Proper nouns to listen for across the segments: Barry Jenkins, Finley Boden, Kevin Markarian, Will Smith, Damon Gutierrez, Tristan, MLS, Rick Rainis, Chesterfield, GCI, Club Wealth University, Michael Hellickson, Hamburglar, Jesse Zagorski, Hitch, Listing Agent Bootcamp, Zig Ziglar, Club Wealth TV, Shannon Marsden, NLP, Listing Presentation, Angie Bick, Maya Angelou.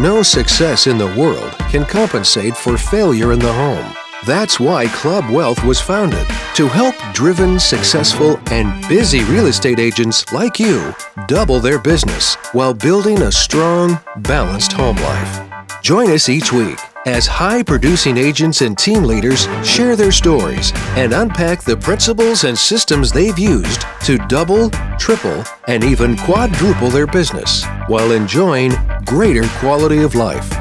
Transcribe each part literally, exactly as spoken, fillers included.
No success in the world can compensate for failure in the home. That's why Club Wealth was founded, to help driven, successful, and busy real estate agents like you double their business while building a strong, balanced home life. Join us each week as high-producing agents and team leaders share their stories and unpack the principles and systems they've used to double, triple, and even quadruple their business while enjoying greater quality of life.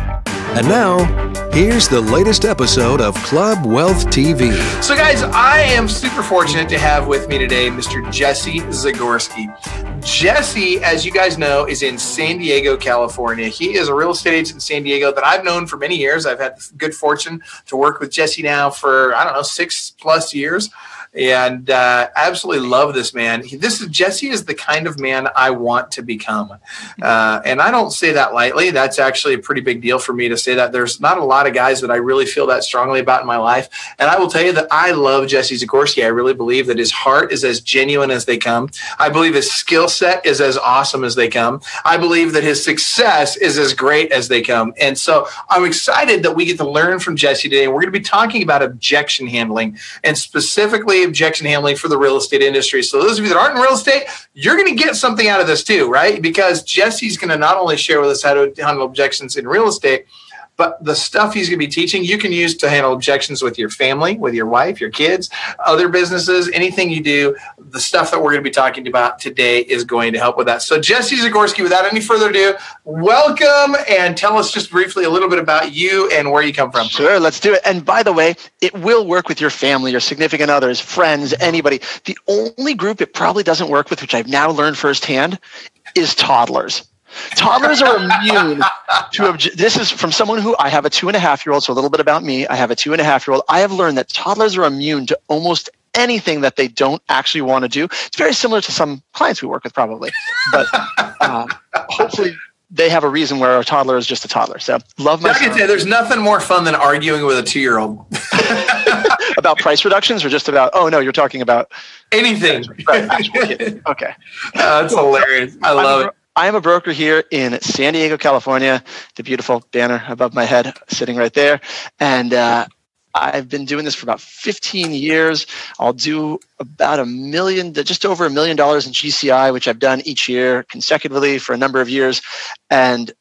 And now, here's the latest episode of Club Wealth T V. So guys, I am super fortunate to have with me today Mister Jesse Zagorski. Jesse, as you guys know, is in San Diego, California. He is a real estate agent in San Diego that I've known for many years. I've had the good fortune to work with Jesse now for, I don't know, six plus years. And uh, absolutely love this man. He, this is Jesse is the kind of man I want to become. Uh, and I don't say that lightly. That's actually a pretty big deal for me to say that. There's not a lot of guys that I really feel that strongly about in my life. And I will tell you that I love Jesse Zagorski. I really believe that his heart is as genuine as they come. I believe his skill set is as awesome as they come. I believe that his success is as great as they come. And so I'm excited that we get to learn from Jesse today. We're going to be talking about objection handling, and specifically objection handling for the real estate industry. So those of you that aren't in real estate, you're going to get something out of this too, right? Because Jesse's going to not only share with us how to handle objections in real estate, but the stuff he's going to be teaching, you can use to handle objections with your family, with your wife, your kids, other businesses, anything you do. The stuff that we're going to be talking about today is going to help with that. So Jesse Zagorski, without any further ado, welcome, and tell us just briefly a little bit about you and where you come from. Sure, let's do it. And by the way, it will work with your family, your significant others, friends, anybody. The only group it probably doesn't work with, which I've now learned firsthand, is toddlers. Toddlers are immune to object. This is from someone who, I have a two and a half year old. So a little bit about me. I have a two and a half year old. I have learned that toddlers are immune to almost anything that they don't actually want to do. It's very similar to some clients we work with probably, but uh, hopefully they have a reason where a toddler is just a toddler. So love my. I can say there's nothing more fun than arguing with a two year old. About price reductions, or just about, oh no, you're talking about anything. Right, actual kids. Okay. Uh, that's hilarious. I love I'm, it. I am a broker here in San Diego, California, the beautiful banner above my head sitting right there. And uh, I've been doing this for about fifteen years. I'll do about a million, just over a million dollars in G C I, which I've done each year consecutively for a number of years. And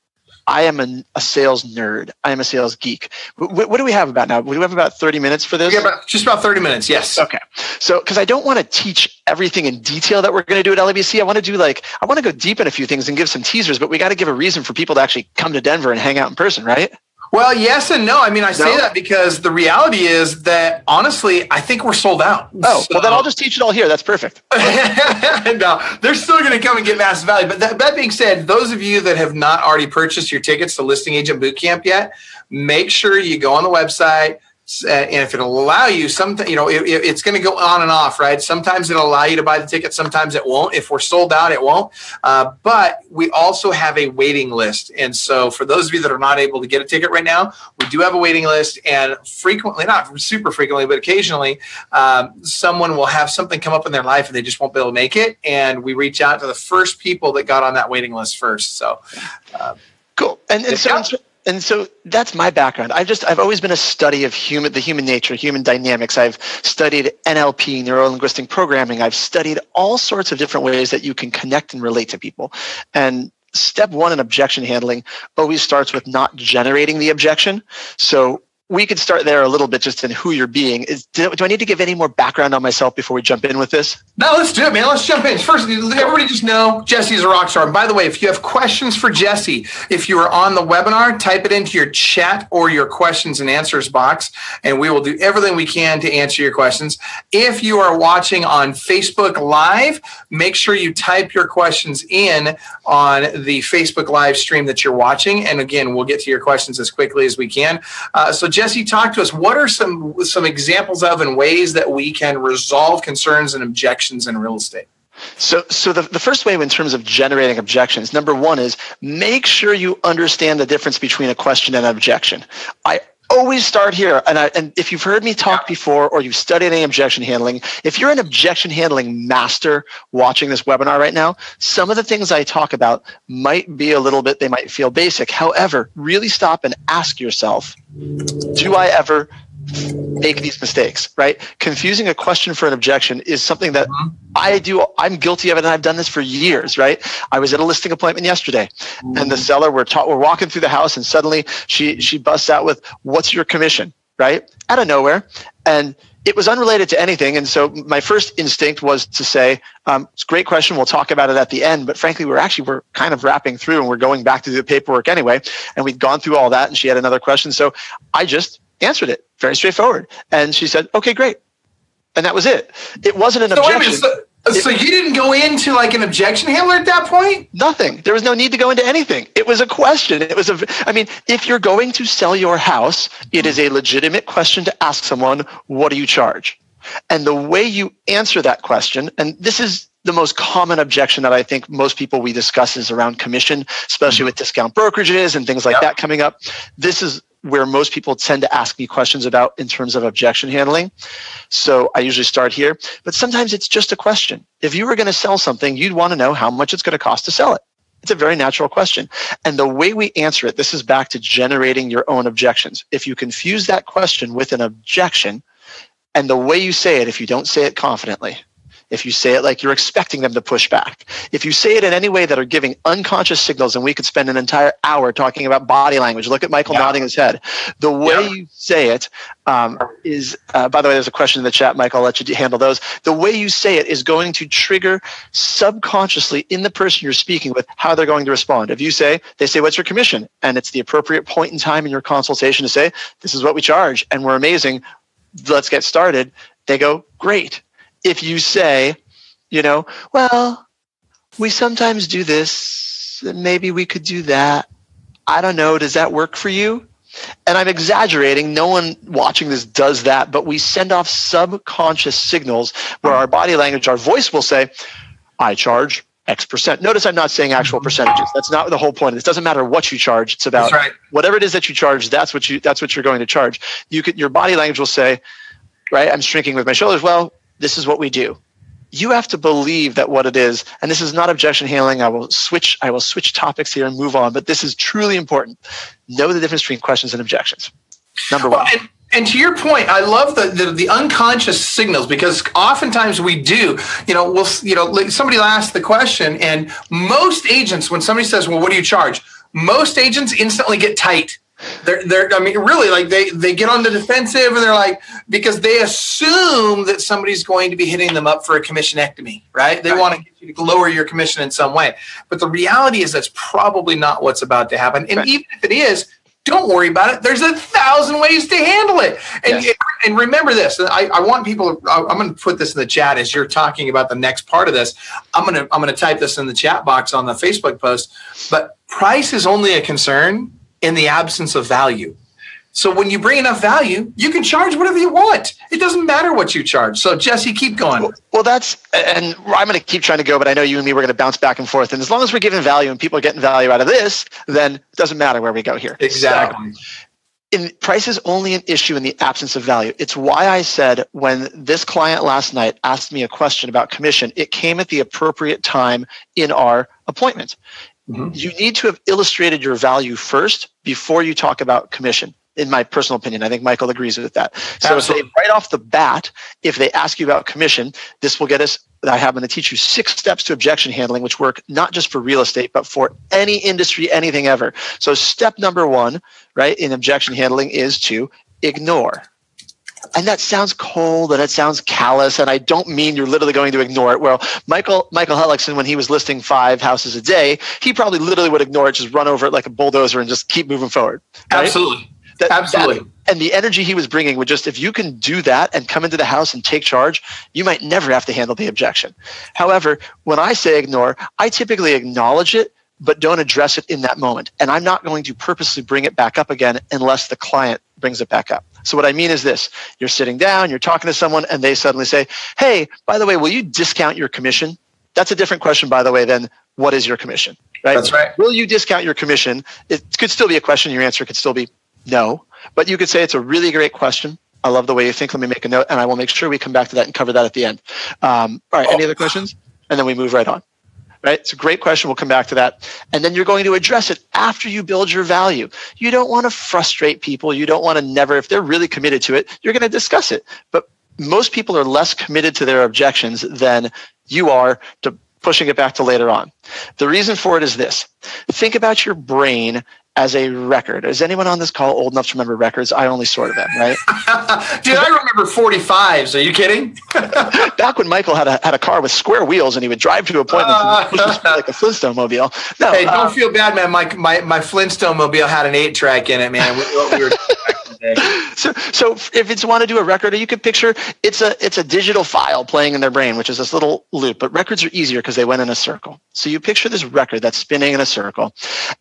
I am an, a sales nerd. I am a sales geek. W what do we have about now? We have about thirty minutes for this? Yeah, about, just about thirty minutes, yes. Okay. So, because I don't want to teach everything in detail that we're going to do at L A B C. I want to do like, I want to go deep in a few things and give some teasers, but we got to give a reason for people to actually come to Denver and hang out in person, right? Well, yes and no. I mean, I say no. that because the reality is that, honestly, I think we're sold out. Oh, so. Well, then I'll just teach it all here. That's perfect. No, they're still going to come and get massive value. But that, that being said, those of you that have not already purchased your tickets to Listing Agent Bootcamp yet, make sure you go on the website. Uh, and if it'll allow you, some, you know, it, it, it's going to go on and off, right? Sometimes it'll allow you to buy the ticket. Sometimes it won't. If we're sold out, it won't. Uh, but we also have a waiting list. And so for those of you that are not able to get a ticket right now, we do have a waiting list. And frequently, not super frequently, but occasionally, um, someone will have something come up in their life and they just won't be able to make it. And we reach out to the first people that got on that waiting list first. So uh, cool. And, and so. And so that's my background. I've just, I've always been a study of human, the human nature, human dynamics. I've studied N L P, neuro-linguistic programming. I've studied all sorts of different ways that you can connect and relate to people. And step one in objection handling always starts with not generating the objection. So we could start there a little bit, just in who you're being. Is, do, do I need to give any more background on myself before we jump in with this? No, let's do it, man. Let's jump in. First, everybody just know Jesse's a rock star. And by the way, if you have questions for Jesse, if you are on the webinar, type it into your chat or your questions and answers box, and we will do everything we can to answer your questions. If you are watching on Facebook Live, make sure you type your questions in on the Facebook Live stream that you're watching. And again, we'll get to your questions as quickly as we can. Uh, so Jesse, talk to us. What are some some examples of and ways that we can resolve concerns and objections in real estate? So, so the, the first way in terms of generating objections, number one is make sure you understand the difference between a question and an objection. I always start here. And, I, and if you've heard me talk yeah. before, or you've studied any objection handling, if you're an objection handling master watching this webinar right now, some of the things I talk about might be a little bit, they might feel basic. However, really stop and ask yourself, do I ever make these mistakes, right? Confusing a question for an objection is something that I do. I'm guilty of it, and I've done this for years, right? I was at a listing appointment yesterday, and the seller, we're, ta- we're walking through the house, and suddenly she, she busts out with, what's your commission, right? Out of nowhere. And it was unrelated to anything. And so my first instinct was to say, um, it's a great question. We'll talk about it at the end. But frankly, we're actually, we're kind of wrapping through, and we're going back to do the paperwork anyway. And we'd gone through all that, and she had another question. So I just answered it. Very straightforward. And she said, okay, great. And that was it. It wasn't an so objection. Wait a minute, so, it, so you didn't go into like an objection handler at that point? Nothing. There was no need to go into anything. It was a question. It was a, I mean, if you're going to sell your house, it is a legitimate question to ask someone, what do you charge? And the way you answer that question, and this is the most common objection that I think most people we discuss is around commission, especially mm-hmm. with discount brokerages and things like yep. that coming up. This is where most people tend to ask me questions about in terms of objection handling. So I usually start here, but sometimes it's just a question. If you were going to sell something, you'd want to know how much it's going to cost to sell it. It's a very natural question. And the way we answer it, this is back to generating your own objections. If you confuse that question with an objection, and the way you say it, if you don't say it confidently, if you say it like you're expecting them to push back, if you say it in any way that are giving unconscious signals, and we could spend an entire hour talking about body language. Look at Michael yeah. nodding his head. The way yeah. you say it um, is, uh, by the way, there's a question in the chat, Michael, I'll let you handle those. The way you say it is going to trigger subconsciously in the person you're speaking with how they're going to respond. If you say, they say, what's your commission? And it's the appropriate point in time in your consultation to say, this is what we charge, and we're amazing. Let's get started. They go, great. If you say, you know, well, we sometimes do this, and maybe we could do that. I don't know. Does that work for you? And I'm exaggerating. No one watching this does that, but we send off subconscious signals where our body language, our voice will say, I charge X percent. Notice I'm not saying actual percentages. That's not the whole point. It doesn't matter what you charge. It's about right. whatever it is that you charge. That's what you, that's what you're going to charge. You could, your body language will say, right, I'm shrinking with my shoulders. Well, this is what we do. You have to believe that what it is, and this is not objection handling. I will switch, I will switch topics here and move on, but this is truly important. Know the difference between questions and objections. Number one. Well, and, and to your point, I love the, the the unconscious signals, because oftentimes we do, you know, we'll, you know, somebody will ask the question, and most agents, when somebody says, well, what do you charge? Most agents instantly get tight. They're, they're, I mean, really, like they, they get on the defensive, and they're like, because they assume that somebody's going to be hitting them up for a commissionectomy, right? They right. want to get you to lower your commission in some way. But the reality is that's probably not what's about to happen. And right. even if it is, don't worry about it. There's a thousand ways to handle it. And, yes. and remember this, I, I want people, to, I'm going to put this in the chat as you're talking about the next part of this. I'm going to, I'm going to type this in the chat box on the Facebook post, but price is only a concern in the absence of value. So when you bring enough value, you can charge whatever you want. It doesn't matter what you charge. So Jesse, keep going. Well, well that's, and I'm going to keep trying to go, but I know you and me, we're going to bounce back and forth. And as long as we're giving value and people are getting value out of this, then it doesn't matter where we go here. Exactly. So, in, price is only an issue in the absence of value. It's why I said when this client last night asked me a question about commission, it came at the appropriate time in our appointment. Mm-hmm. You need to have illustrated your value first before you talk about commission, in my personal opinion. I think Michael agrees with that. So if they, right off the bat, if they ask you about commission, this will get us, I have going to teach you six steps to objection handling, which work not just for real estate, but for any industry, anything ever. So step number one, right, in objection handling is to ignore. And that sounds cold, and it sounds callous, and I don't mean you're literally going to ignore it. Well, Michael Michael Hellickson, when he was listing five houses a day, he probably literally would ignore it, just run over it like a bulldozer and just keep moving forward. Right? Absolutely. That, Absolutely. That, and the energy he was bringing would just, if you can do that and come into the house and take charge, you might never have to handle the objection. However, when I say ignore, I typically acknowledge it, but don't address it in that moment. And I'm not going to purposely bring it back up again unless the client brings it back up. So what I mean is this, you're sitting down, you're talking to someone, and they suddenly say, hey, by the way, will you discount your commission? That's a different question, by the way, than what is your commission, right? That's right. Will you discount your commission? It could still be a question. Your answer could still be no. But you could say it's a really great question. I love the way you think. Let me make a note, and I will make sure we come back to that and cover that at the end. Um, all right, oh. Any other questions? And then we move right on. Right? It's a great question. We'll come back to that. And then you're going to address it after you build your value. You don't want to frustrate people. You don't want to never, if they're really committed to it, you're going to discuss it. But most people are less committed to their objections than you are to pushing it back to later on. The reason for it is this. Think about your brain as a record. Is anyone on this call old enough to remember records? I only sort of am, right? Dude, I remember forty-fives. Are you kidding? Back when Michael had a, had a car with square wheels and he would drive to appointments uh, and push like a Flintstone mobile. No, hey, uh, don't feel bad, man. My, my, my Flintstone mobile had an eight track in it, man. We, we were So, so if it's want to do a record, you could picture it's a it's a digital file playing in their brain, which is this little loop. But records are easier because they went in a circle. So you picture this record that's spinning in a circle,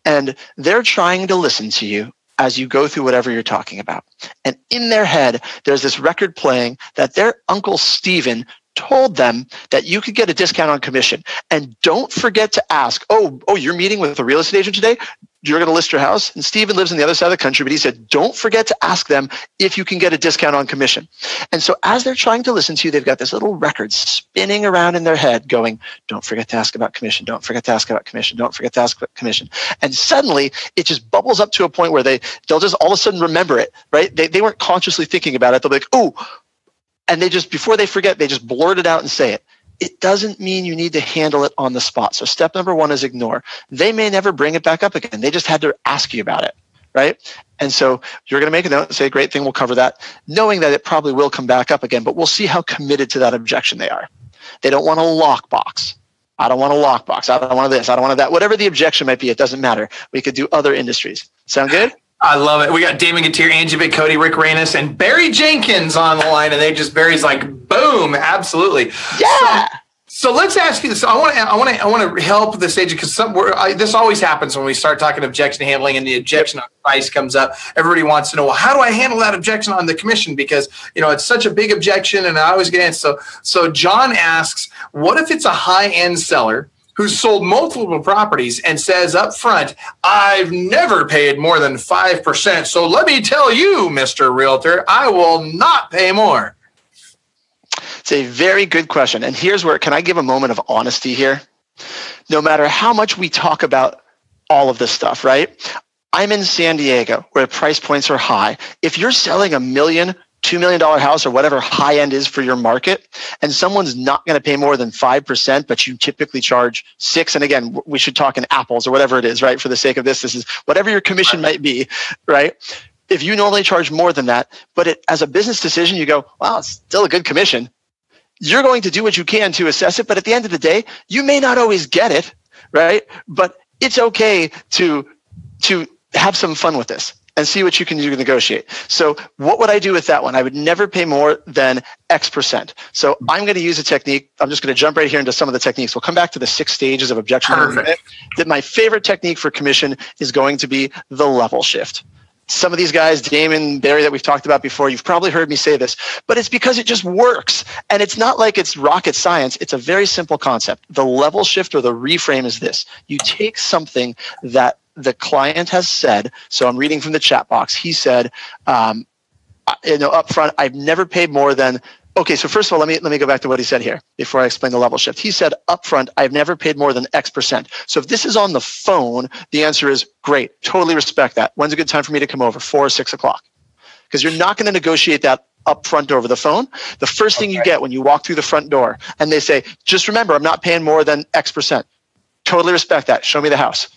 and they're trying to listen to you as you go through whatever you're talking about. And in their head, there's this record playing that their Uncle Stephen told them that you could get a discount on commission. And don't forget to ask, oh, oh, you're meeting with a real estate agent today? You're going to list your house? And Stephen lives on the other side of the country, but he said, don't forget to ask them if you can get a discount on commission. And so as they're trying to listen to you, they've got this little record spinning around in their head going, don't forget to ask about commission. Don't forget to ask about commission. Don't forget to ask about commission. And suddenly it just bubbles up to a point where they, they'll just all of a sudden remember it, right? They, they weren't consciously thinking about it. They'll be like, oh, and they just, before they forget, they just blurt it out and say it. It doesn't mean you need to handle it on the spot. So step number one is ignore. They may never bring it back up again. They just had to ask you about it, right? And so you're going to make a note and say, great thing, we'll cover that, knowing that it probably will come back up again, but we'll see how committed to that objection they are. They don't want a lockbox. I don't want a lockbox. I don't want this. I don't want that. Whatever the objection might be, it doesn't matter. We could do other industries. Sound good? I love it. We got Damon Gutierrez, Angie Bick, Cody, Rick Rainis, and Barry Jenkins on the line, and they just Barry's like, boom, absolutely, yeah. So, so let's ask you this. I want to, I want to, I want to help this agent because some we're, I, this always happens when we start talking objection handling, and the objection on price comes up. Everybody wants to know, well, how do I handle that objection on the commission? Because you know it's such a big objection, and I always get answered. So, so John asks, what if it's a high end seller who's sold multiple properties and says up front, I've never paid more than five percent. So let me tell you, Mister Realtor, I will not pay more. It's a very good question. And here's where, can I give a moment of honesty here? No matter how much we talk about all of this stuff, right? I'm in San Diego where price points are high. If you're selling a million, two million dollar house or whatever high end is for your market, and someone's not going to pay more than five percent, but you typically charge six. And again, we should talk in apples or whatever it is, right? For the sake of this, this is whatever your commission might be, right? If you normally charge more than that, but it, as a business decision, you go, wow, it's still a good commission. You're going to do what you can to assess it. But at the end of the day, you may not always get it, right? But it's okay to, to have some fun with this and see what you can do to negotiate. So what would I do with that one? I would never pay more than X percent. So I'm going to use a technique. I'm just going to jump right here into some of the techniques. We'll come back to the six stages of objection. That my favorite technique for commission is going to be the level shift. Some of these guys, Damon, Barry, that we've talked about before, you've probably heard me say this, but it's because it just works. And it's not like it's rocket science. It's a very simple concept. The level shift or the reframe is this. You take something that the client has said, so I'm reading from the chat box. He said, um, you know, up front, I've never paid more than, okay, so first of all, let me, let me go back to what he said here before I explain the level shift. He said, up front, I've never paid more than X percent. So if this is on the phone, the answer is great, totally respect that. When's a good time for me to come over? Four or six o'clock. Because you're not going to negotiate that up front over the phone. The first thing okay. you get when you walk through the front door and they say, just remember, I'm not paying more than X percent. Totally respect that. Show me the house.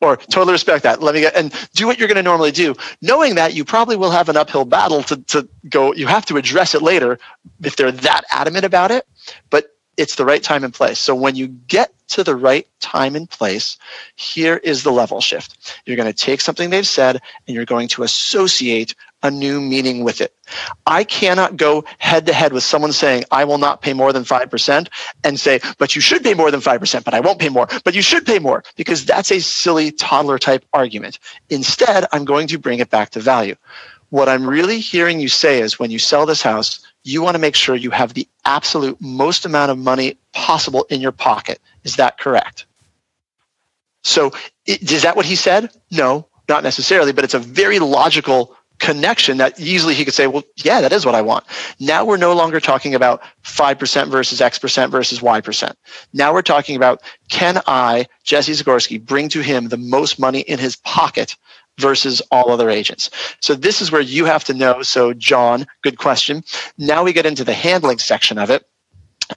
Or totally respect that. Let me get, and do what you're going to normally do, knowing that you probably will have an uphill battle to, to go. You have to address it later if they're that adamant about it, but it's the right time and place. So when you get to the right time and place, here is the level shift. You're going to take something they've said and you're going to associate a new meaning with it. I cannot go head to head with someone saying, I will not pay more than five percent and say, but you should pay more than five percent, but I won't pay more, but you should pay more, because that's a silly toddler type argument. Instead, I'm going to bring it back to value. What I'm really hearing you say is when you sell this house, you want to make sure you have the absolute most amount of money possible in your pocket. Is that correct? So is that what he said? No, not necessarily, but it's a very logical connection that easily he could say, well, yeah, that is what I want. Now we're no longer talking about five percent versus X percent versus Y percent. Now we're talking about, can I, Jesse Zagorski, bring to him the most money in his pocket versus all other agents? So this is where you have to know. So John, good question. Now we get into the handling section of it.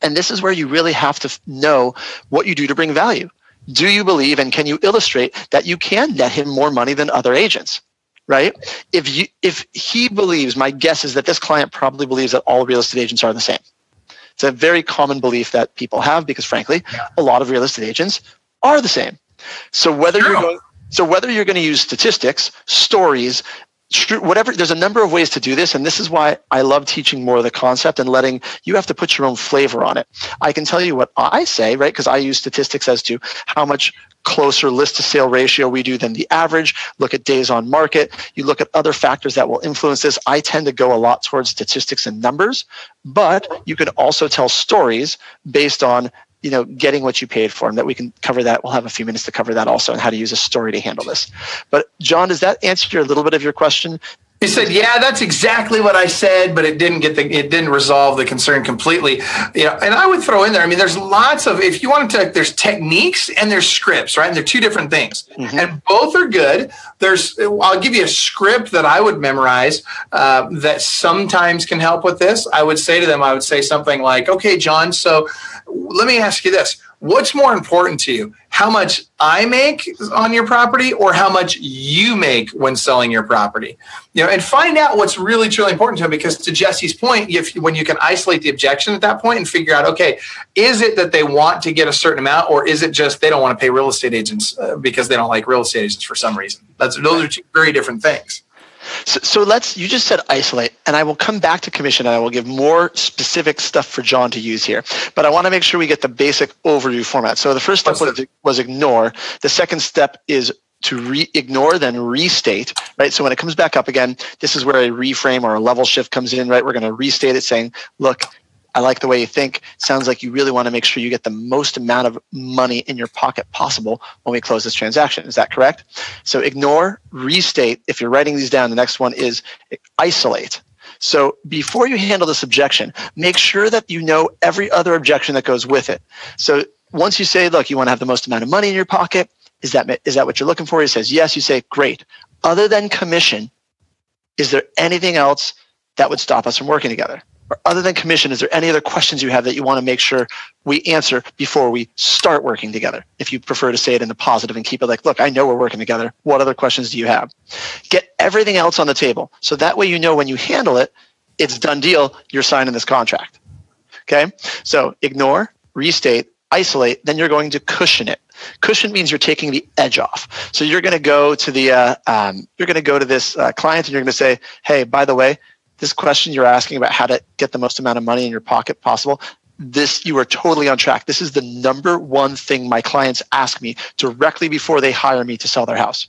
And this is where you really have to know what you do to bring value. Do you believe, and can you illustrate that you can net him more money than other agents? Right? If you, if he believes, my guess is that this client probably believes that all real estate agents are the same. It's a very common belief that people have, because frankly, yeah. a lot of real estate agents are the same. So whether no. you're going, so whether you're going to use statistics, stories, whatever, there's a number of ways to do this. And this is why I love teaching more of the concept and letting you have to put your own flavor on it. I can tell you what I say, right? Because I use statistics as to how much closer list to sale ratio we do than the average. Look at days on market. You look at other factors that will influence this. I tend to go a lot towards statistics and numbers, but you can also tell stories based on, you know, getting what you paid for, and that we can cover that. We'll have a few minutes to cover that also, and how to use a story to handle this. But John, does that answer a little bit of your question? He said, yeah, that's exactly what I said, but it didn't get the, it didn't resolve the concern completely. You know, and I would throw in there, I mean, there's lots of, if you want to, there's techniques and there's scripts, right? And they're two different things. Mm-hmm. And both are good. There's, I'll give you a script that I would memorize uh, that sometimes can help with this. I would say to them, I would say something like, okay, John, so let me ask you this. What's more important to you, how much I make on your property or how much you make when selling your property? You know, and find out what's really, truly important to him, because to Jesse's point, if when you can isolate the objection at that point and figure out, okay, is it that they want to get a certain amount, or is it just they don't want to pay real estate agents uh, because they don't like real estate agents for some reason? That's, those are two very different things. So, so let's, you just said isolate, and I will come back to commission and I will give more specific stuff for John to use here, but I want to make sure we get the basic overview format. So the first step was, was ignore. The second step is to re ignore, then restate, right? So when it comes back up again, this is where a reframe or a level shift comes in, right? We're going to restate it saying, look, I like the way you think. Sounds like you really want to make sure you get the most amount of money in your pocket possible when we close this transaction. Is that correct? So ignore, restate. If you're writing these down, the next one is isolate. So before you handle this objection, make sure that you know every other objection that goes with it. So once you say, look, you want to have the most amount of money in your pocket. Is that, is that what you're looking for? He says, yes. You say, great. Other than commission, is there anything else that would stop us from working together? Or other than commission, is there any other questions you have that you want to make sure we answer before we start working together? If you prefer to say it in the positive and keep it like, look, I know we're working together. What other questions do you have? Get everything else on the table. So that way, you know, when you handle it, it's done deal. You're signing this contract. Okay. So ignore, restate, isolate. Then you're going to cushion it. Cushion means you're taking the edge off. So you're going to go to the, uh, um, you're going to go to this uh, client and you're going to say, hey, by the way, this question you're asking about how to get the most amount of money in your pocket possible, this, you are totally on track. This is the number one thing my clients ask me directly before they hire me to sell their house.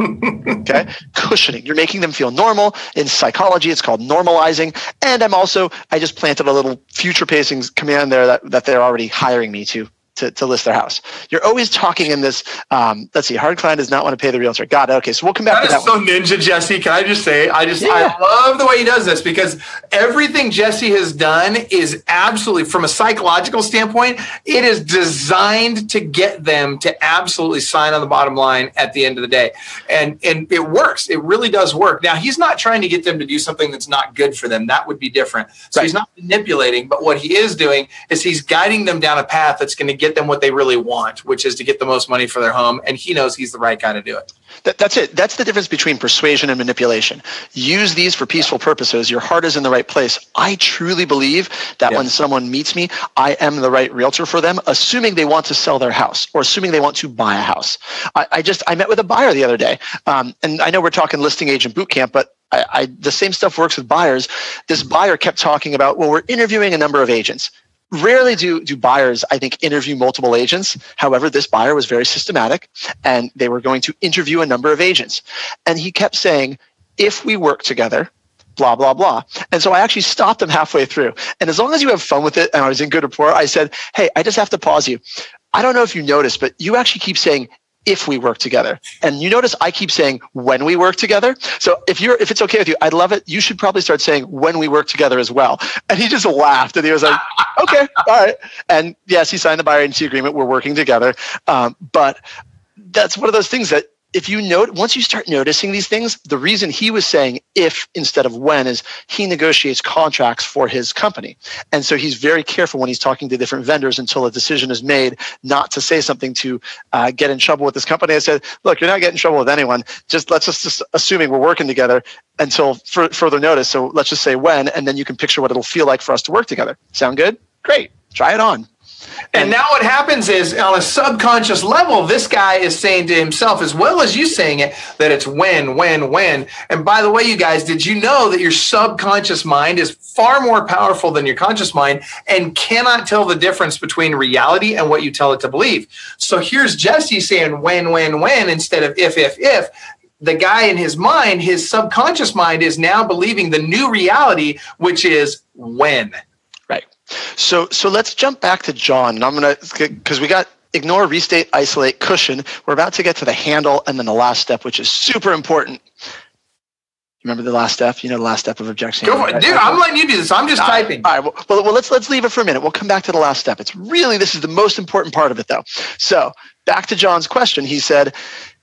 Okay, cushioning. You're making them feel normal. In psychology, it's called normalizing. And I'm also, I just planted a little future pacing command there that, that they're already hiring me to. To, to list their house. You're always talking in this, um, let's see, hard client does not want to pay the realtor. Got it. Okay, so we'll come back that to that. That is so one. Ninja, Jesse. Can I just say, I just, yeah. I love the way he does this, because everything Jesse has done is absolutely, from a psychological standpoint, it is designed to get them to absolutely sign on the bottom line at the end of the day. And, and it works. It really does work. Now, he's not trying to get them to do something that's not good for them. That would be different. So right. He's not manipulating, but what he is doing is he's guiding them down a path that's going to get Get them what they really want, which is to get the most money for their home. And he knows he's the right guy to do it. That, that's it. That's the difference between persuasion and manipulation. Use these for peaceful purposes. Your heart is in the right place. I truly believe that yeah. when someone meets me, I am the right realtor for them, assuming they want to sell their house or assuming they want to buy a house. I, I just, I met with a buyer the other day. Um, and I know we're talking listing agent bootcamp, but I, I, the same stuff works with buyers. This buyer kept talking about, well, we're interviewing a number of agents. Rarely do, do buyers, I think, interview multiple agents. However, this buyer was very systematic and they were going to interview a number of agents. And he kept saying, if we work together, blah, blah, blah. And so I actually stopped him halfway through. And as long as you have fun with it, and I was in good rapport, I said, hey, I just have to pause you. I don't know if you noticed, but you actually keep saying, if we work together. And you notice I keep saying when we work together. So if you're, if it's okay with you, I'd love it. You should probably start saying when we work together as well. And he just laughed and he was like, okay, all right. And yes, he signed the buyer agency agreement. We're working together. Um, but that's one of those things that if you note, once you start noticing these things, the reason he was saying if instead of when is he negotiates contracts for his company. And so he's very careful when he's talking to different vendors until a decision is made not to say something to uh, get in trouble with this company. I said, look, you're not getting in trouble with anyone. Just let's just, just assuming we're working together until f- further notice. So let's just say when, and then you can picture what it'll feel like for us to work together. Sound good? Great. Try it on. And now what happens is, on a subconscious level, this guy is saying to himself, as well as you saying it, that it's when, when, when. And by the way, you guys, did you know that your subconscious mind is far more powerful than your conscious mind and cannot tell the difference between reality and what you tell it to believe? So here's Jesse saying when, when, when, instead of if, if, if. The guy in his mind, his subconscious mind, is now believing the new reality, which is when. So so let's jump back to John, and I'm going to, because we got ignore, restate, isolate, cushion. We're about to get to the handle and then the last step, which is super important. Remember the last step? You know the last step of objection. Go for it. Dude, I'm letting you do this. I'm just all typing. Right, all right. Well, well, well, let's let's leave it for a minute. We'll come back to the last step. It's really, this is the most important part of it, though. So back to John's question. He said,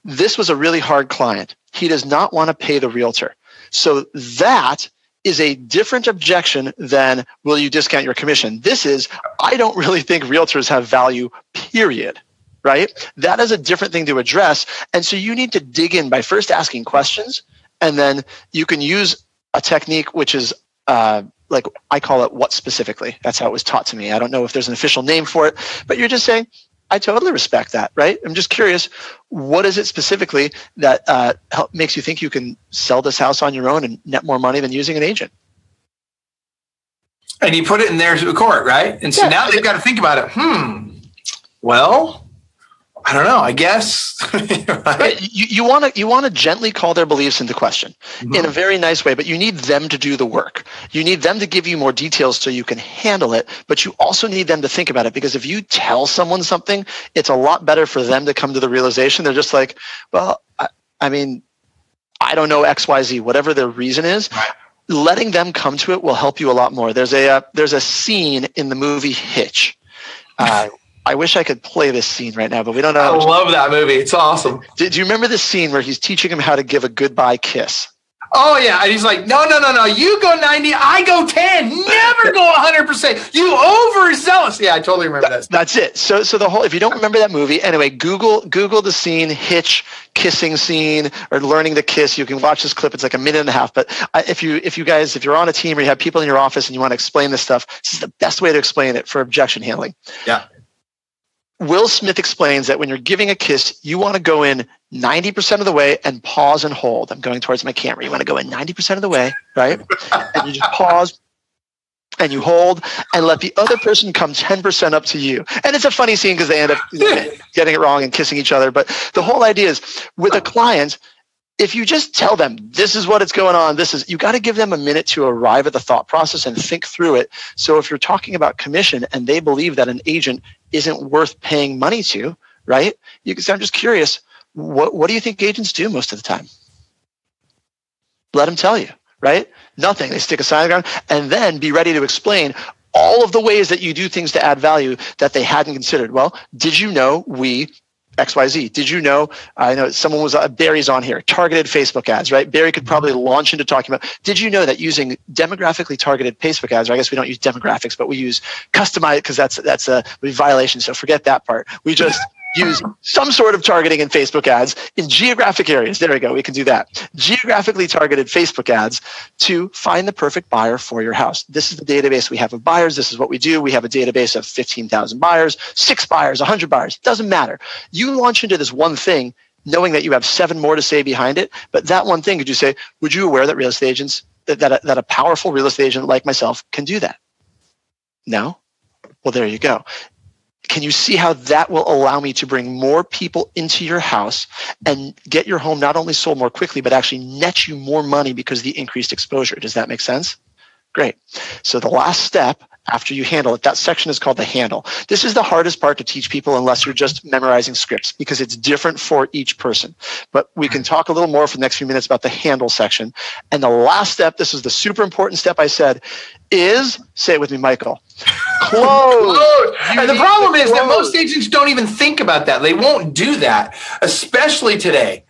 this was a really hard client. He does not want to pay the realtor. So that is a different objection than will you discount your commission. This is, I don't really think realtors have value, period, right? That is a different thing to address. And so you need to dig in by first asking questions, and then you can use a technique which is uh, like, I call it what specifically. That's how it was taught to me. I don't know if there's an official name for it, but you're just saying, I totally respect that, right? I'm just curious, what is it specifically that uh, help, makes you think you can sell this house on your own and net more money than using an agent? And you put it in their court, right? And so yeah. Now they've got to think about it. Hmm, well, I don't know, I guess. Right? Right. You, you want to you want to gently call their beliefs into question mm-hmm. in a very nice way, but you need them to do the work. You need them to give you more details so you can handle it, but you also need them to think about it, because if you tell someone something, it's a lot better for them to come to the realization. They're just like, well, I, I mean, I don't know X, Y, Z, whatever their reason is. Right. Letting them come to it will help you a lot more. There's a, uh, there's a scene in the movie Hitch. Uh, I wish I could play this scene right now, but we don't know. I love that movie. It's awesome. Do, do you remember this scene where he's teaching him how to give a goodbye kiss? Oh, yeah. And he's like, no, no, no, no. You go ninety, I go ten. Never go one hundred percent. You overzealous. Yeah, I totally remember that. That's it. So so the whole, if you don't remember that movie, anyway, Google Google the scene, Hitch, kissing scene, or learning to kiss. You can watch this clip. It's like a minute and a half. But if you if you guys, if you're on a team or you have people in your office and you want to explain this stuff, this is the best way to explain it for objection handling. Yeah. Will Smith explains that when you're giving a kiss, you want to go in ninety percent of the way and pause and hold. I'm going towards my camera. You want to go in ninety percent of the way, right? And you just pause and you hold and let the other person come ten percent up to you. And it's a funny scene because they end up getting it wrong and kissing each other. But the whole idea is with a client, if you just tell them this is what it's going on, this is, you got to give them a minute to arrive at the thought process and think through it. So if you're talking about commission and they believe that an agent isn't worth paying money to, right? You can say, I'm just curious, what what do you think agents do most of the time? Let them tell you, right? Nothing. They stick a sign on the ground, and then be ready to explain all of the ways that you do things to add value that they hadn't considered. Well, did you know we X Y Z. Did you know, I know someone was, uh, Barry's on here, targeted Facebook ads, right? Barry could probably launch into talking about, did you know that using demographically targeted Facebook ads, or I guess we don't use demographics, but we use customized, because that's that's a violation, so forget that part. We just use some sort of targeting in Facebook ads in geographic areas. There we go, we can do that. Geographically targeted Facebook ads to find the perfect buyer for your house. This is the database we have of buyers. This is what we do. We have a database of fifteen thousand buyers, six buyers, one hundred buyers. Doesn't matter. You launch into this one thing knowing that you have seven more to say behind it, but that one thing, could you say, would you aware that real estate agents, that, that, a, that a powerful real estate agent like myself can do that? No? Well, there you go. Can you see how that will allow me to bring more people into your house and get your home not only sold more quickly, but actually net you more money because of the increased exposure? Does that make sense? Great. So the last step after you handle it. That section is called the handle. This is the hardest part to teach people unless you're just memorizing scripts, because it's different for each person. But we can talk a little more for the next few minutes about the handle section. And the last step, this is the super important step I said, is, say it with me, Michael, close. Close. And the problem is that most agents don't even think about that. They won't do that, especially today.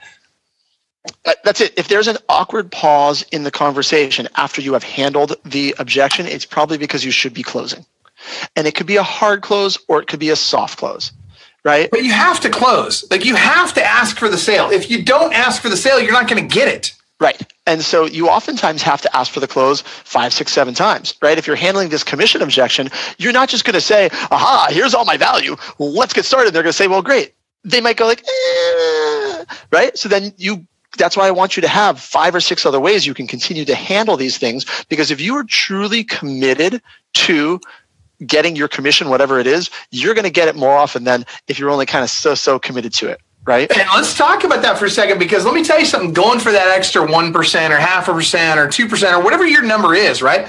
That's it. If there's an awkward pause in the conversation after you have handled the objection, it's probably because you should be closing. And it could be a hard close or it could be a soft close, right? But you have to close. Like, you have to ask for the sale. If you don't ask for the sale, you're not going to get it. Right. And so you oftentimes have to ask for the close five, six, seven times, right? If you're handling this commission objection, you're not just going to say, aha, here's all my value. Let's get started. They're going to say, well, great. They might go like, eh, right? So then you... That's why I want you to have five or six other ways you can continue to handle these things, because if you are truly committed to getting your commission, whatever it is, you're going to get it more often than if you're only kind of so, so committed to it, right? And let's talk about that for a second, because let me tell you something, going for that extra one percent or half a percent or two percent or whatever your number is, right?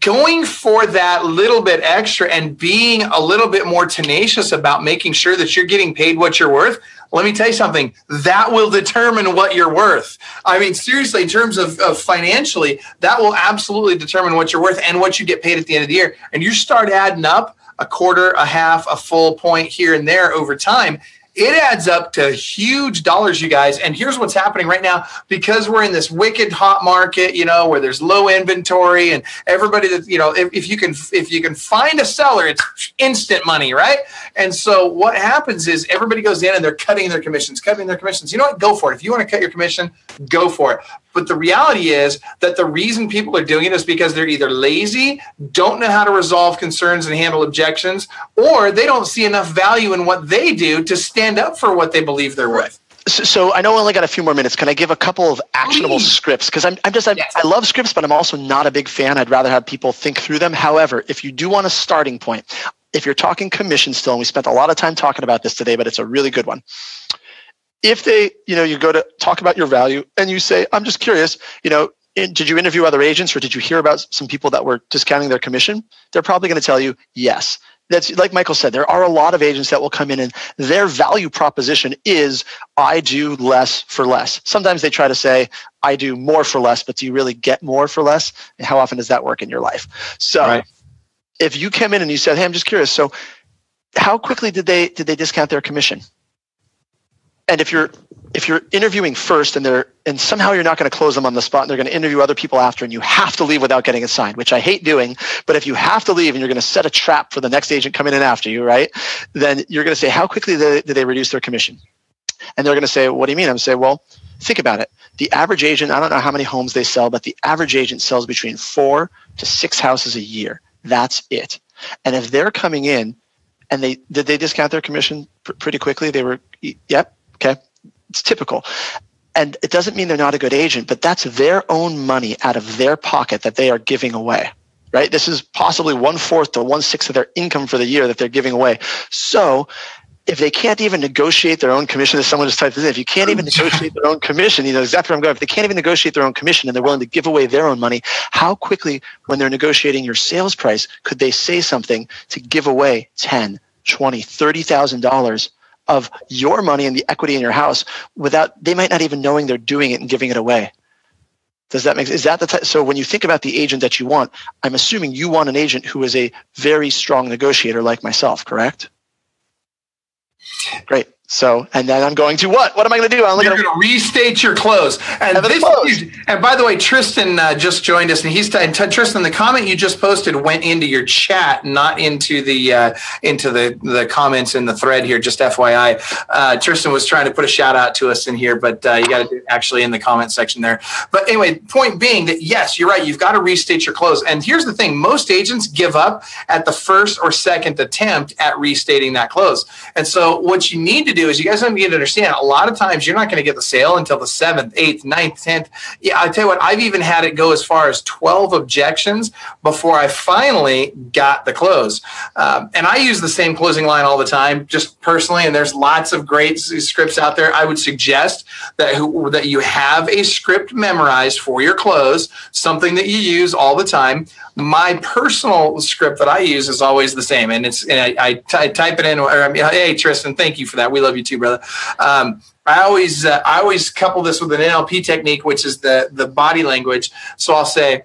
Going for that little bit extra and being a little bit more tenacious about making sure that you're getting paid what you're worth. Let me tell you something, that will determine what you're worth. I mean, seriously, in terms of, of financially, that will absolutely determine what you're worth and what you get paid at the end of the year. And you start adding up a quarter, a half, a full point here and there over time. It adds up to huge dollars, you guys. And here's what's happening right now, because we're in this wicked hot market, you know, where there's low inventory and everybody that, you know, if, if you can, if you can find a seller, it's instant money, right? And so what happens is everybody goes in and they're cutting their commissions, cutting their commissions. You know what? Go for it. If you want to cut your commission, go for it. But the reality is that the reason people are doing it is because they're either lazy, don't know how to resolve concerns and handle objections, or they don't see enough value in what they do to stand up for what they believe they're worth. So, so I know I only got a few more minutes. Can I give a couple of actionable Please. scripts? Because I'm, I'm just, I'm, yes. I love scripts, but I'm also not a big fan. I'd rather have people think through them. However, if you do want a starting point, if you're talking commission still, and we spent a lot of time talking about this today, but it's a really good one. If they, you know, you go to talk about your value and you say, I'm just curious, you know, did you interview other agents or did you hear about some people that were discounting their commission? They're probably going to tell you, yes. That's like Michael said, there are a lot of agents that will come in and their value proposition is, I do less for less. Sometimes they try to say, I do more for less, but do you really get more for less? And how often does that work in your life? So right. If you came in and you said, hey, I'm just curious. So how quickly did they, did they discount their commission? And if you're if you're interviewing first and they're and somehow you're not going to close them on the spot and they're going to interview other people after and you have to leave without getting it signed, which I hate doing, but if you have to leave and you're going to set a trap for the next agent coming in after you, right? Then you're going to say, how quickly did they reduce their commission? And they're going to say, what do you mean? I'm going to say, well, think about it. The average agent, I don't know how many homes they sell, but the average agent sells between four to six houses a year. That's it. And if they're coming in and they did they discount their commission pr- pretty quickly, they were, yep. Okay, it's typical. And it doesn't mean they're not a good agent, but that's their own money out of their pocket that they are giving away, right? This is possibly one-fourth to one-sixth of their income for the year that they're giving away. So if they can't even negotiate their own commission, as someone just typed this in, if you can't even negotiate their own commission, you know exactly where I'm going. If they can't even negotiate their own commission and they're willing to give away their own money, how quickly when they're negotiating your sales price could they say something to give away ten thousand dollars, twenty thousand dollars, thirty thousand dollars of your money and the equity in your house without, they might not even knowing they're doing it and giving it away. Does that make sense? Is that the type? So when you think about the agent that you want, I'm assuming you want an agent who is a very strong negotiator like myself, correct? Great. So, and then I'm going to what? What am I going to do? I'm You're going to restate your close. And, this close. Is, and by the way, Tristan uh, just joined us, and he's and t- Tristan, the comment you just posted went into your chat, not into the uh, into the the comments in the thread here. Just F Y I, uh, Tristan was trying to put a shout out to us in here, but uh, you got to actually in the comment section there. But anyway, point being that yes, you're right. You've got to restate your close. And here's the thing: most agents give up at the first or second attempt at restating that close. And so, what you need to do is you guys need to understand, a lot of times you're not going to get the sale until the seventh, eighth, ninth, tenth. Yeah, I tell you what, I've even had it go as far as twelve objections before I finally got the close. Um, and I use the same closing line all the time, just personally, and there's lots of great scripts out there. I would suggest that, who, that you have a script memorized for your close, something that you use all the time. My personal script that I use is always the same, and it's and I, I, t I type it in. Or I mean, hey, Tristan, thank you for that. We love you too, brother. Um, I always uh, I always couple this with an N L P technique, which is the the body language. So I'll say,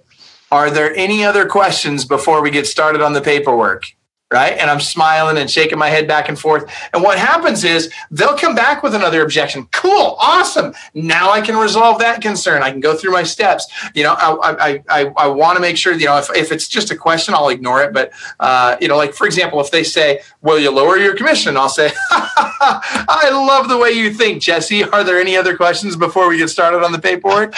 "Are there any other questions before we get started on the paperwork?" Right? And I'm smiling and shaking my head back and forth. And what happens is they'll come back with another objection. Cool. Awesome. Now I can resolve that concern. I can go through my steps. You know, I, I, I, I want to make sure, you know, if, if it's just a question, I'll ignore it. But, uh, you know, like, for example, if they say, will you lower your commission? I'll say, I love the way you think, Jesse. Are there any other questions before we get started on the paperwork?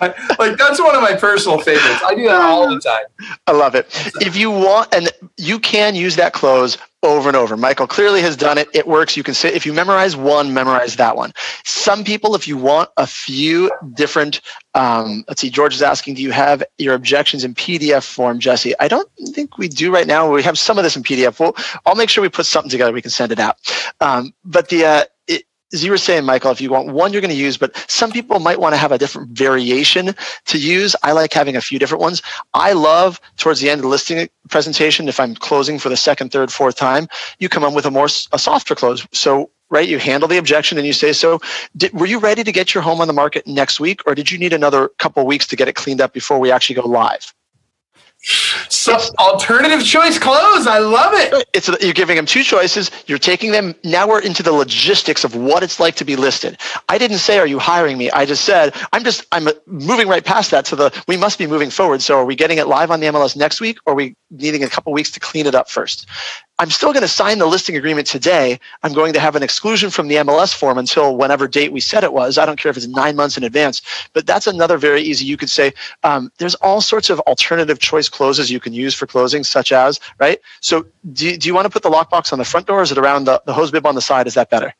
Like, that's one of my personal favorites. I do that all the time. I love it. So. If you want, and you can use that close over and over. Michael clearly has done it. It works. You can say, if you memorize one, memorize that one. Some people, if you want a few different, um, let's see, George is asking, do you have your objections in P D F form, Jesse? I don't think we do right now. We have some of this in P D F. We'll, I'll make sure we put something together. We can send it out. Um, but the, uh, as you were saying, Michael, if you want one, you're going to use, but some people might want to have a different variation to use. I like having a few different ones. I love towards the end of the listing presentation, if I'm closing for the second, third, fourth time, you come up with a more a softer close. So, right, you handle the objection and you say, so did, were you ready to get your home on the market next week, or did you need another couple of weeks to get it cleaned up before we actually go live? So alternative choice close. I love it. It's, you're giving them two choices. You're taking them. Now we're into the logistics of what it's like to be listed. I didn't say, are you hiring me? I just said, I'm just, I'm moving right past that. So the, we must be moving forward. So are we getting it live on the M L S next week? Or are we needing a couple weeks to clean it up first? I'm still going to sign the listing agreement today. I'm going to have an exclusion from the M L S form until whenever date we said it was. I don't care if it's nine months in advance, but that's another very easy. You could say, um, there's all sorts of alternative choice closes you can use for closings, such as, right? So do, do you want to put the lockbox on the front door? Or is it around the, the hose bib on the side? Is that better?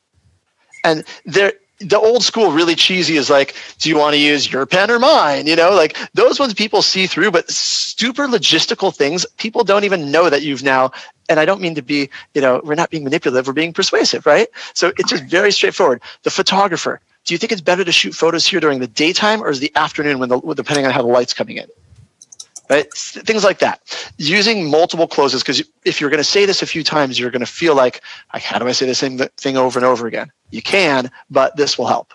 And there, the old school really cheesy is like, do you want to use your pen or mine? You know, like those ones people see through, but super logistical things, people don't even know that you've now, and I don't mean to be, you know, we're not being manipulative, we're being persuasive, right? So it's just very straightforward. The photographer, do you think it's better to shoot photos here during the daytime or is the afternoon when the, depending on how the light's coming in? Right? Things like that. Using multiple closes, because if you're going to say this a few times, you're going to feel like, how do I say the same thing over and over again? You can, but this will help.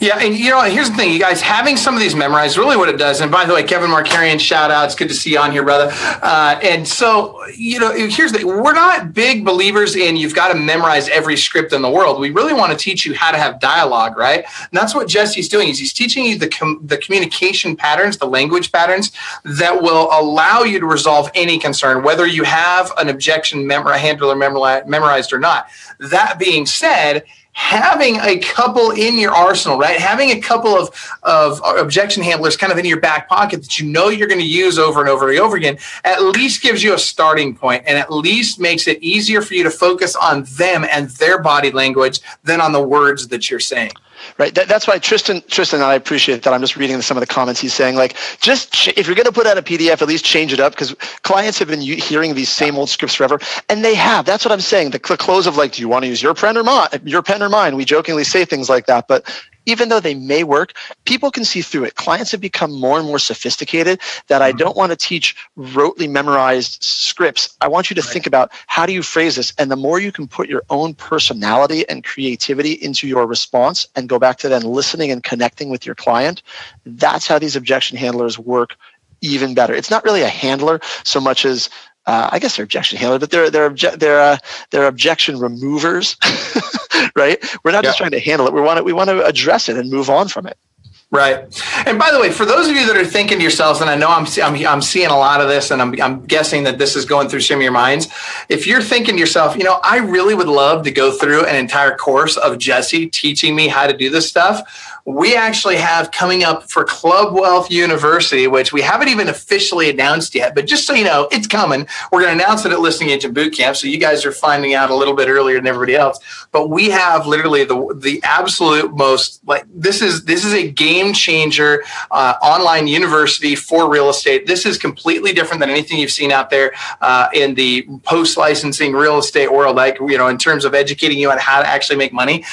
Yeah, and you know, here's the thing, you guys, having some of these memorized, really what it does, and by the way, Kevin Markarian, shout out, it's good to see you on here, brother. Uh, and so, you know, here's the, we're not big believers in you've got to memorize every script in the world. We really want to teach you how to have dialogue, right? And that's what Jesse's doing, is he's teaching you the, com the communication patterns, the language patterns that will allow you to resolve any concern, whether you have an objection mem handler memorized or not. That being said, having a couple in your arsenal, right? Having a couple of, of objection handlers kind of in your back pocket that you know you're going to use over and over and over again, at least gives you a starting point and at least makes it easier for you to focus on them and their body language than on the words that you're saying. Right. That, that's why Tristan, Tristan, and I appreciate that. I'm just reading some of the comments he's saying. Like, just ch if you're going to put out a P D F, at least change it up, because clients have been hearing these same old scripts forever, and they have. That's what I'm saying. The close of like, do you want to use your pen or mine? Your pen or mine? We jokingly say things like that, but even though they may work, people can see through it. Clients have become more and more sophisticated that I don't want to teach rotely memorized scripts. I want you to right. think about how do you phrase this? And the more you can put your own personality and creativity into your response and go back to then listening and connecting with your client, that's how these objection handlers work even better. It's not really a handler so much as, Uh, I guess they're objection handler, but they're they're obje they're uh, they're objection removers, right? We're not yeah. just trying to handle it. We want to we want to address it and move on from it. Right. And by the way, for those of you that are thinking to yourselves, and I know I'm I'm, I'm seeing a lot of this, and I'm, I'm guessing that this is going through some of your minds. If you're thinking to yourself, you know, I really would love to go through an entire course of Jesse teaching me how to do this stuff. we actually have coming up for Club Wealth University, which we haven't even officially announced yet, but just so you know, it's coming. We're going to announce it at Listing Agent Bootcamp, so you guys are finding out a little bit earlier than everybody else. But we have literally the the absolute most, like, this is this is a game changer uh, online university for real estate. This is completely different than anything you've seen out there uh, in the post-licensing real estate world, like, you know, in terms of educating you on how to actually make money.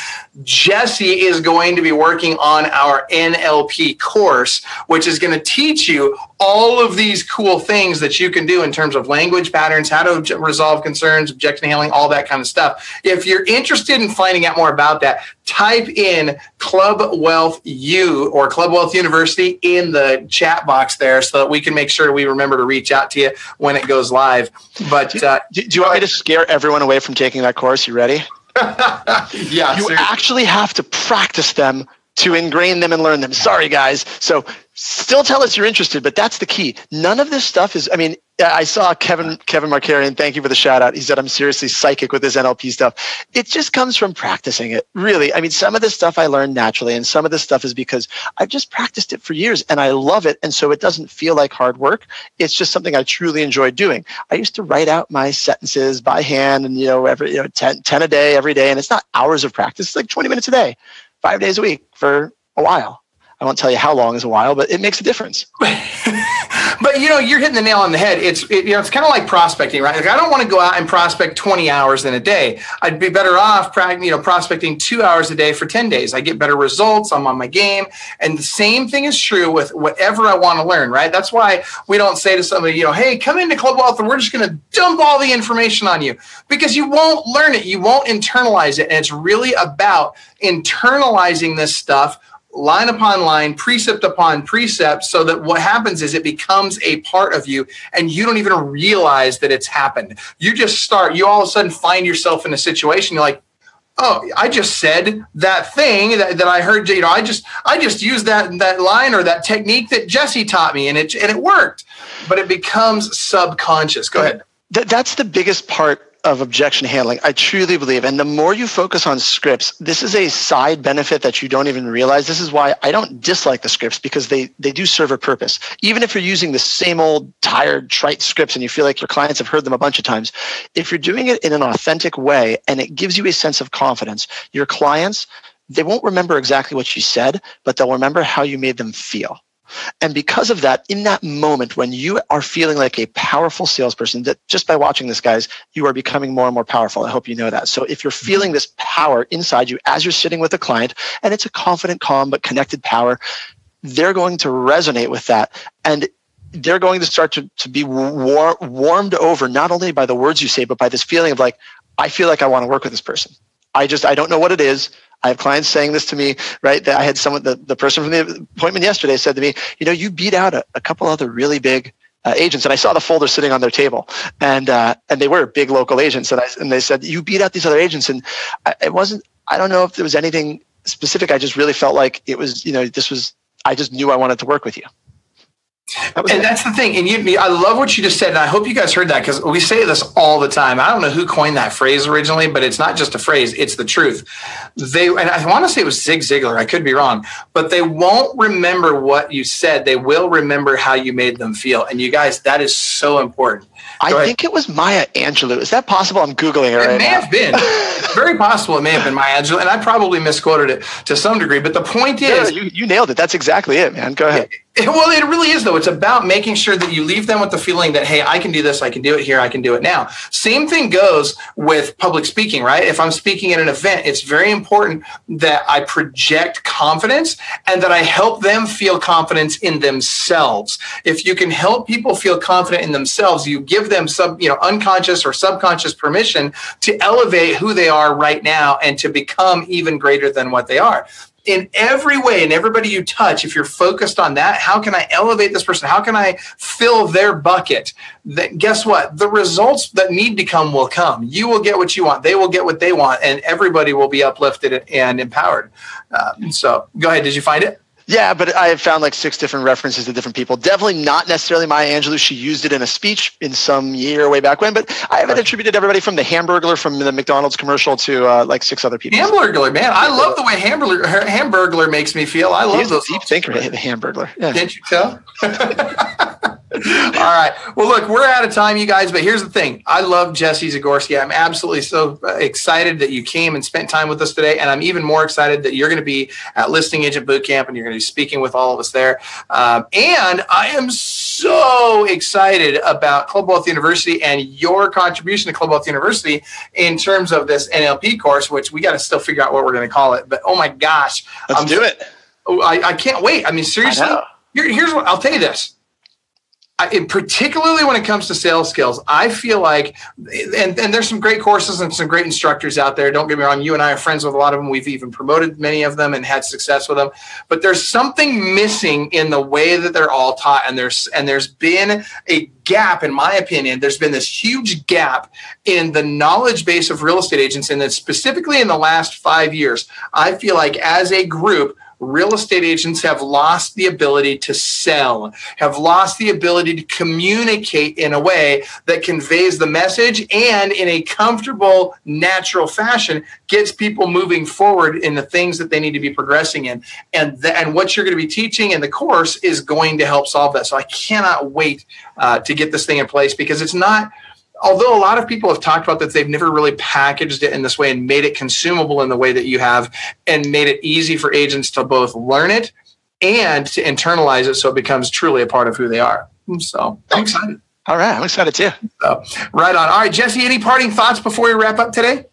Jesse is going to be working on our N L P course, which is going to teach you all of these cool things that you can do in terms of language patterns, how to resolve concerns, objection handling, all that kind of stuff. If you're interested in finding out more about that, type in Club Wealth U or Club Wealth University in the chat box there so that we can make sure we remember to reach out to you when it goes live. But do, uh, do, do you want me to scare everyone away from taking that course? You ready? yeah. You seriously. actually have to practice them to ingrain them and learn them. Sorry, guys. So still tell us you're interested, but that's the key. None of this stuff is, I mean, I saw Kevin Kevin Markarian, thank you for the shout out. He said, I'm seriously psychic with this N L P stuff. It just comes from practicing it, really. I mean, some of this stuff I learned naturally, and some of this stuff is because I've just practiced it for years and I love it. And so it doesn't feel like hard work. It's just something I truly enjoy doing. I used to write out my sentences by hand and, you know, every, you know, ten, ten a day, every day. And it's not hours of practice. It's like twenty minutes a day, five days a week for a while. I won't tell you how long is a while, but it makes a difference. But, you know, you're hitting the nail on the head. It's it, you know, it's kind of like prospecting, right? Like, I don't want to go out and prospect twenty hours in a day. I'd be better off, you know, prospecting two hours a day for ten days. I get better results. I'm on my game. And the same thing is true with whatever I want to learn, right? That's why we don't say to somebody, you know, hey, come into Club Wealth and we're just going to dump all the information on you, because you won't learn it. You won't internalize it. And it's really about internalizing this stuff line upon line, precept upon precept, so that what happens is it becomes a part of you and you don't even realize that it's happened. You just start, you all of a sudden find yourself in a situation, you're like, oh, I just said that thing that, that I heard, you know, I just I just used that that line or that technique that Jesse taught me, and it and it worked. But it becomes subconscious. Go ahead. Th- that's the biggest part of objection handling, I truly believe. And the more you focus on scripts, this is a side benefit that you don't even realize. This is why I don't dislike the scripts, because they, they do serve a purpose. Even if you're using the same old tired, trite scripts and you feel like your clients have heard them a bunch of times, if you're doing it in an authentic way and it gives you a sense of confidence, your clients, they won't remember exactly what you said, but they'll remember how you made them feel. And because of that, in that moment, when you are feeling like a powerful salesperson, that just by watching this, guys, you are becoming more and more powerful. I hope you know that. So if you're feeling this power inside you as you're sitting with a client, and it's a confident, calm, but connected power, they're going to resonate with that. And they're going to start to, to be war- warmed over, not only by the words you say, but by this feeling of like, I feel like I want to work with this person. I just, I don't know what it is. I have clients saying this to me, right? That I had someone, the, the person from the appointment yesterday said to me, you know, you beat out a, a couple other really big uh, agents. And I saw the folder sitting on their table, and uh, and they were big local agents. And I and they said, you beat out these other agents. And I, it wasn't, I don't know if there was anything specific. I just really felt like it was, you know, this was, I just knew I wanted to work with you. That and it. That's the thing. And you, I love what you just said. And I hope you guys heard that, because we say this all the time. I don't know who coined that phrase originally, but it's not just a phrase. It's the truth. They, and I want to say it was Zig Ziglar. I could be wrong, but they won't remember what you said. They will remember how you made them feel. And you guys, that is so important. Go I ahead. think it was Maya Angelou. Is that possible? I'm Googling it, it right now. It may have been. It's very possible it may have been Maya Angelou, and I probably misquoted it to some degree. But the point is... No, you, you nailed it. That's exactly it, man. Go ahead. It, it, well, it really is, though. It's about making sure that you leave them with the feeling that, hey, I can do this. I can do it here. I can do it now. Same thing goes with public speaking, right? If I'm speaking at an event, it's very important that I project confidence and that I help them feel confidence in themselves. If you can help people feel confident in themselves, you give them some, you know, unconscious or subconscious permission to elevate who they are right now and to become even greater than what they are. In every way, and everybody you touch, if you're focused on that, how can I elevate this person? How can I fill their bucket? That, guess what? The results that need to come will come. You will get what you want. They will get what they want, and everybody will be uplifted and empowered. Uh, so go ahead. Did you find it? Yeah, but I have found like six different references to different people. Definitely not necessarily Maya Angelou. She used it in a speech in some year way back when, but I haven't attributed everybody from the Hamburglar, from the McDonald's commercial to uh, like six other people. Hamburglar, man. I love the way Hamburglar, Hamburglar makes me feel. I love He's those. Deep thinker, the Hamburglar. Yeah. Didn't you tell? All right. Well, look, we're out of time, you guys, but here's the thing. I love Jesse Zagorski. I'm absolutely so excited that you came and spent time with us today. And I'm even more excited that you're going to be at Listing Agent Bootcamp and you're going to be speaking with all of us there. Um, and I am so excited about Club Wealth University and your contribution to Club Wealth University in terms of this N L P course, which we got to still figure out what we're going to call it. But oh my gosh. Let's I'm, do it. I, I can't wait. I mean, seriously, I here, here's what I'll tell you this. I, particularly when it comes to sales skills, I feel like, and, and there's some great courses and some great instructors out there. Don't get me wrong. You and I are friends with a lot of them. We've even promoted many of them and had success with them, but there's something missing in the way that they're all taught. And there's, and there's been a gap, in my opinion, there's been this huge gap in the knowledge base of real estate agents. And then specifically in the last five years, I feel like as a group, real estate agents have lost the ability to sell, have lost the ability to communicate in a way that conveys the message and in a comfortable, natural fashion gets people moving forward in the things that they need to be progressing in. And, the, and what you're going to be teaching in the course is going to help solve that. So I cannot wait uh, to get this thing in place, because it's not... Although a lot of people have talked about that, they've never really packaged it in this way and made it consumable in the way that you have and made it easy for agents to both learn it and to internalize it so it becomes truly a part of who they are. So I'm excited. All right. I'm excited too. So, right on. All right, Jesse, any parting thoughts before we wrap up today?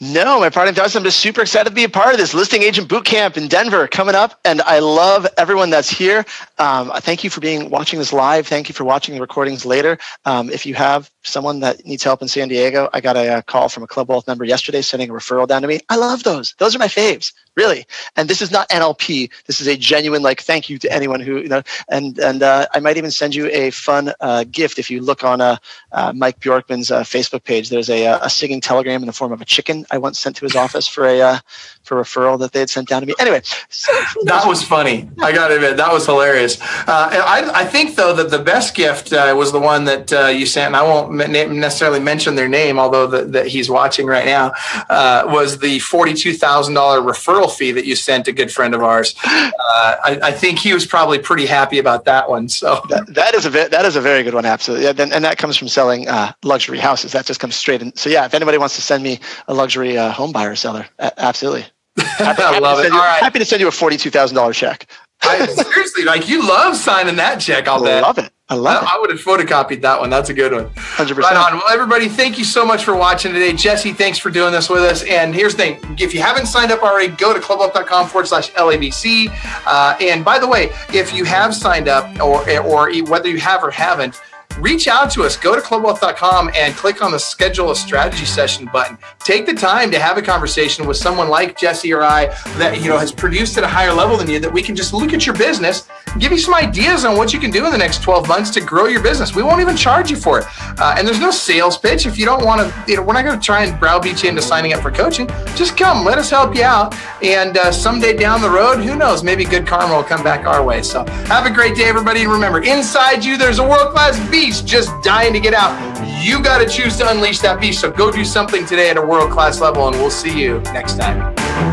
No, my parting thoughts. I'm just super excited to be a part of this Listing Agent Bootcamp in Denver coming up. And I love everyone that's here. Um, thank you for being watching this live. Thank you for watching the recordings later. Um, if you have someone that needs help in San Diego, I got a, a call from a Club Wealth member yesterday sending a referral down to me. I love those. Those are my faves, really. And this is not N L P. This is a genuine, like, thank you to anyone who, you know, and, and uh, I might even send you a fun uh, gift. If you look on uh, uh, Mike Bjorkman's uh, Facebook page, there's a, a singing telegram in the form of a chicken I once sent to his office for a uh, for a referral that they had sent down to me. Anyway, so that was funny. I got to admit, that was hilarious. Uh, and I, I think, though, that the best gift uh, was the one that uh, you sent, and I won't necessarily mention their name, although that he's watching right now, uh, was the forty-two thousand dollars referral fee that you sent a good friend of ours. Uh, I, I think he was probably pretty happy about that one. So that, that is a that is a very good one, absolutely. Yeah, and that comes from selling uh, luxury houses. That just comes straight in. So yeah, if anybody wants to send me a luxury luxury uh, home buyer seller. Uh, absolutely. Happy, I love it. You, all right. Happy to send you a forty-two thousand dollars check. I, seriously, like, you love signing that check. I'll bet. I love it. I love I, it. I would have photocopied that one. That's a good one. one hundred percent. Right on. Well, everybody, thank you so much for watching today. Jesse, thanks for doing this with us. And here's the thing. If you haven't signed up already, go to club wealth dot com forward slash L A B C. Uh, and by the way, if you have signed up or, or whether you have or haven't, reach out to us. Go to club wealth dot com and click on the schedule a strategy session button. Take the time to have a conversation with someone like Jesse or I that, you know, has produced at a higher level than you, that we can just look at your business, give you some ideas on what you can do in the next twelve months to grow your business. We won't even charge you for it. Uh, and there's no sales pitch. If you don't want to, you know, we're not going to try and browbeat you into signing up for coaching. Just come, let us help you out. And uh, someday down the road, who knows, maybe good karma will come back our way. So have a great day, everybody. And remember, inside you, there's a world-class beast just dying to get out. You got to choose to unleash that beast. So go do something today at a world-class level, and we'll see you next time.